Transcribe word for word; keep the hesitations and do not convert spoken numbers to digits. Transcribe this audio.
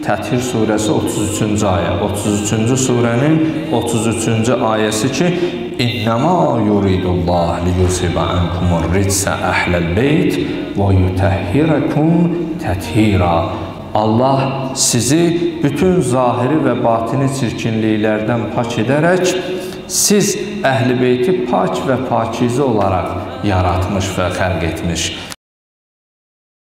Tətir surəsi otuz üçüncü ayə. otuz üçüncü surənin otuz üçüncü ayəsi ki, İnnəmə yuridullah li yusibə ənkumur ritsə əhləl beyt və yutəhhirəkum təthirə. Allah sizi bütün zahiri və batini çirkinliklərdən pak edərək, siz əhl-i beyti pak və pakizə olaraq yaratmış və xərq etmiş.